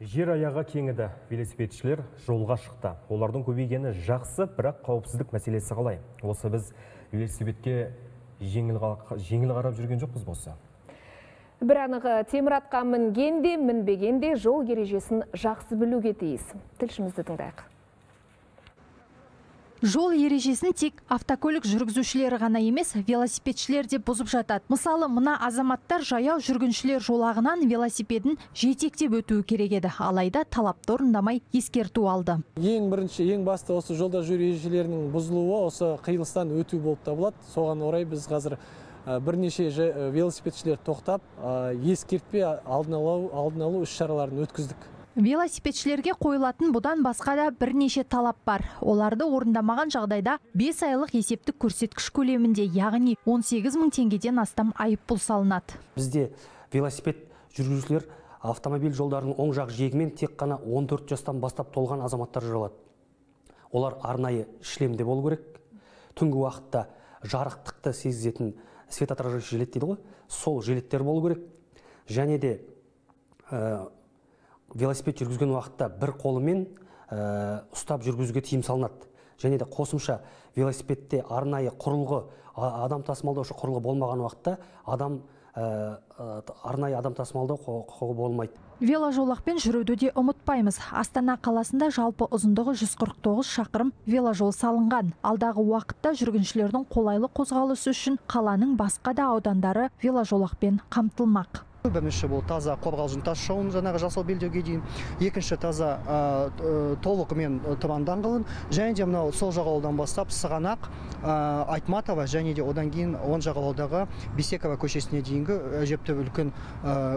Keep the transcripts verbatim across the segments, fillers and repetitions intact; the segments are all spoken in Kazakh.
Жер аяғы кеңіді велосипедшілер жолға шықты. Олардың көбейгені жақсы, бірақ қауіпсіздік мәселесі қалай. Осы біз велосипедке жеңіл қарап жүрген жоқпыз болса. Бір анығы теміратқа мінгенде, мінбегенде жол ережесін жақсы білуге тиіс. Тілшімізді тыңдайық. Жол ережесін тек автокөлік жүргізушілері ғана емес, велосипедшілер де бұзып жатады. Мысалы, мына азаматтар жаяу жүргіншілер жолағынан велосипедін жетектеп өтуі керек еді. Алайда талапты орындамай ескерту алды. Ең бірінші, ең басты осы жолда жүру ережелерінің бұзылуы осы қиылыстан өту болып табылады. Соған орай біз қазір бірнеше велосипедшілер тоқтап, ескертпе алдын алу іс-шараларын өткіздік. Велосипедшілерге қойылатын бұдан басқа да бірнеше талап бар. Оларды орындамаған жағдайда бес айлық есептік көрсеткіш көлемінде, яғни он сегіз мың теңгеден астам айыппұл салынады. Бізде велосипед жүргізушілер автомобиль жолдарының оң жақ жиегімен тек қана он төрт жастан бастап толған азаматтар жүреді. Олар арнайы шлемде болу керек. Түнгі уақытта жарықтықты сезетін светоотражающий жилет дейді ғой, сол жилеттер болу керек. Және де ә, велосипед жүргізген уақытта бір қолымен ә, ұстап жүргізуге тыйым салынады. Және де қосымша велосипедте арнайы құрылғы, адам тасымалдаушы құрылғы болмаған уақытта адам ә, арнайы адам тасымалдау құқығы болмайды. Веложолақпен жүруді де ұмытпаймыз. Астана қаласында жалпы ұзындығы жүз қырық тоғыз шақырым веложол салынған. Алдағы уақытта жүргіншілердің қолайлы қозғалысы үшін қаланың басқа да аудандары веложолақпен қамтылмақ. Бірінші бұл таза қорғалжын тас жолын жаңағы жасыл белдеуге дейін, екінші таза толықымен Тұран даңғылын, және де мынау сол жағалаудан бастап Сығанақ, Айтматова және де одан кейін он жағалаудағы Бейсекова көшесіне дейінгі әжепті үлкен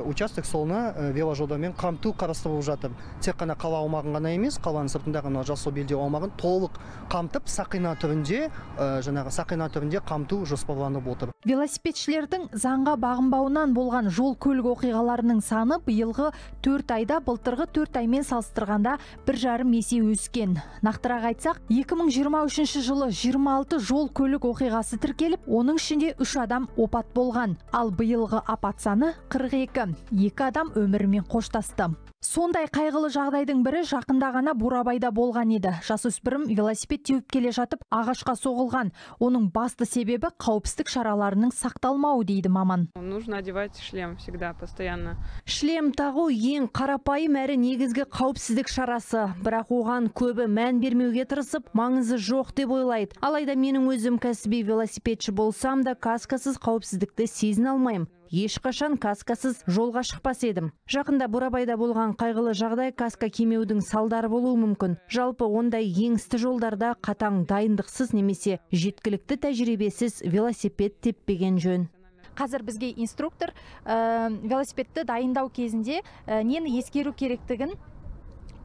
участок солына веложолдармен қамту қарастырылып жатыр. Тек қана қала аумағын ғана емес, қаланың сыртындағы мына жасыл белдеу аумағын толық қамтып, сақина түрінде, жаңағы сақина түрінде қамту жоспарланып отыр. Велосипедшілердің заңға бағынбауынан болған жол көлік оқиғаларының саны биылғы төрт айда былтырғы төрт аймен салыстырғанда бір жарым есе өскен. Нақтырақ айтсақ, екі мың жиырма үшінші жылы жиырма алты жол көлік оқиғасы тіркеліп, оның ішінде үш адам опат болған. Ал биылғы апат саны қырық екі, екі адам өмірімен қоштасты. Сондай қайғылы жағдайдың бірі жақында ғана Бурабайда болған еді. Жасөспірім велосипед теуіп келе жатып ағашқа соғылған. Оның басты себебі қауіпсіздік шараларының сақталмауы дейді маман. Нужно одевать шлем всегда, постоянно. Шлем тағу ең қарапайым әрі негізгі қауіпсіздік шарасы. Бірақ оған көбі мән бермеуге тырысып, маңызы жоқ деп ойлайды. Алайда менің өзім кәсіби велосипедші болсам да каскасыз қауіпсіздікті сезіне алмаймын. Ешқашан каскасыз жолға шықпас едім. Жақында Бурабайда болған қайғылы жағдай каска кимеудің салдары болуы мүмкін. Жалпы ондай еңісті жолдарда қатаң дайындықсыз немесе жеткілікті тәжірибесіз велосипед теппеген жөн. Қазір бізге инструктор ә, велосипедті дайындау кезінде ә, нені ескеру керектігін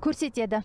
көрсетеді.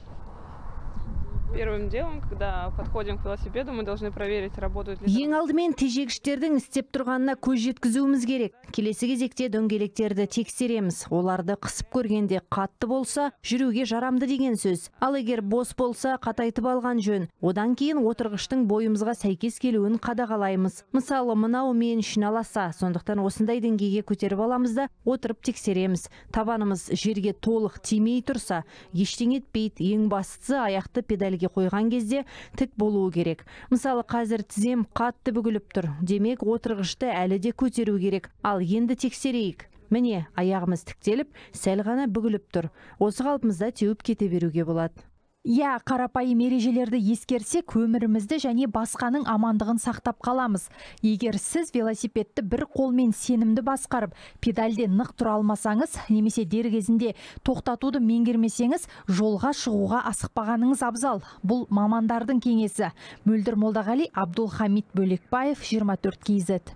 Первым делом, когда подходим к велосипеду, мы должны проверить, работают ли... Ең алдымен тежегіштердің істеп тұрғанына көз жеткізуіміз керек. Келесі кезекте дөңгелектерді тексереміз. Оларды қысып көргенде қатты болса, жүруге жарамды деген сөз. Ал егер бос болса, қатайтып алған жөн. Одан кейін отырғыштың бойымызға сәйкес келуін қадағалаймыз. Мысалы, мынау мен шиналаса, сондықтан осындай деңгейге көтеріп аламыз да, отырып тексереміз. Табанымыз жерге толық тимей тұрса, ештеңе етпейді. Ең бастысы аяқты педальге қойған кезде тік болуы керек. Мысалы, қазір тізем қатты бүгіліп тұр. Демек, отырғышты әлі де көтеру керек. Ал енді тексерейік. Міне, аяғымыз тіктеліп, сәл ғана бүгіліп тұр. Осы қалпымызда теуіп кете беруге болады. Иә, қарапайым ережелерді ескерсек, өмірімізді және басқаның амандығын сақтап қаламыз. Егер сіз велосипедті бір қолмен сенімді басқарып, педальде нық тұра алмасаңыз, немесе дер кезінде тоқтатуды меңгермесеңіз, жолға шығуға асықпағаныңыз абзал. Бұл мамандардың кеңесі. Мөлдір Молдағали, Абдулхамид Бөлекбаев, жиырма төрт кей зет.